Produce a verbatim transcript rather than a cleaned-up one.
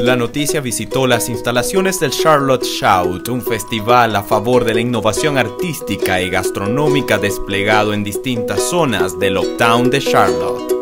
La Noticia visitó las instalaciones del Charlotte Shout, un festival a favor de la innovación artística y gastronómica desplegado en distintas zonas del Uptown de Charlotte.